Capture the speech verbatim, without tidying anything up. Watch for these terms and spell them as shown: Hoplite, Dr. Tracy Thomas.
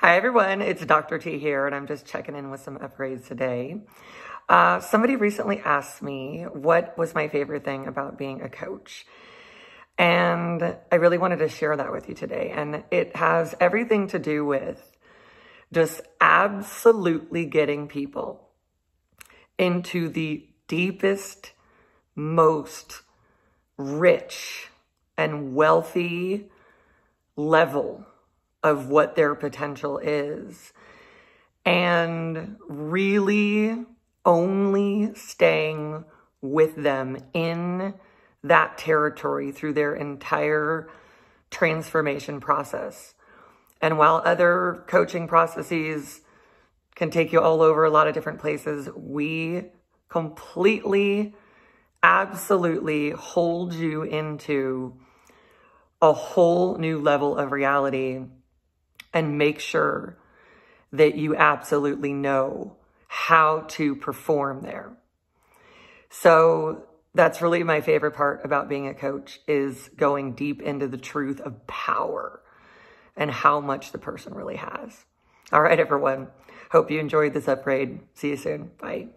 Hi everyone, it's Doctor T here, and I'm just checking in with some upgrades today. Uh, somebody recently asked me what was my favorite thing about being a coach, and I really wanted to share that with you today. And it has everything to do with just absolutely getting people into the deepest, most rich and wealthy level of what their potential is, and really only staying with them in that territory through their entire transformation process. And while other coaching processes can take you all over a lot of different places, we completely, absolutely hold you into a whole new level of reality and make sure that you absolutely know how to perform there. So that's really my favorite part about being a coach, is going deep into the truth of power and how much the person really has. All right, everyone. Hope you enjoyed this upgrade. See you soon. Bye.